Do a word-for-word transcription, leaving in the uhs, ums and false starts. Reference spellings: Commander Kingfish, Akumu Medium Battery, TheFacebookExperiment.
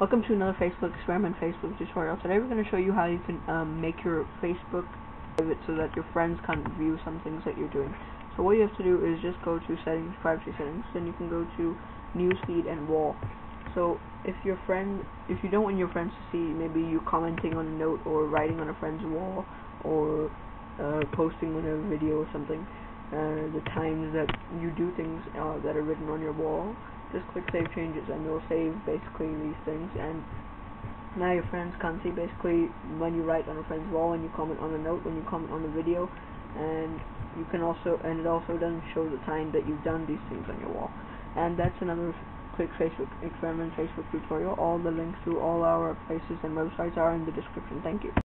Welcome to another Facebook experiment, Facebook tutorial. Today we're going to show you how you can um, make your Facebook private so that your friends can't view some things that you're doing. So what you have to do is just go to settings, privacy settings, then you can go to newsfeed and wall. So if your friend, if you don't want your friends to see maybe you commenting on a note or writing on a friend's wall or uh, posting on a video or something, uh, the times that you do things uh, that are written on your wall, just click save changes and you'll save basically these things, and now your friends can't see basically when you write on a friend's wall, when you comment on a note, when you comment on a video, and you can also, and it also doesn't show the time that you've done these things on your wall. And that's another quick Facebook experiment, Facebook tutorial. All the links to all our places and websites are in the description. Thank you.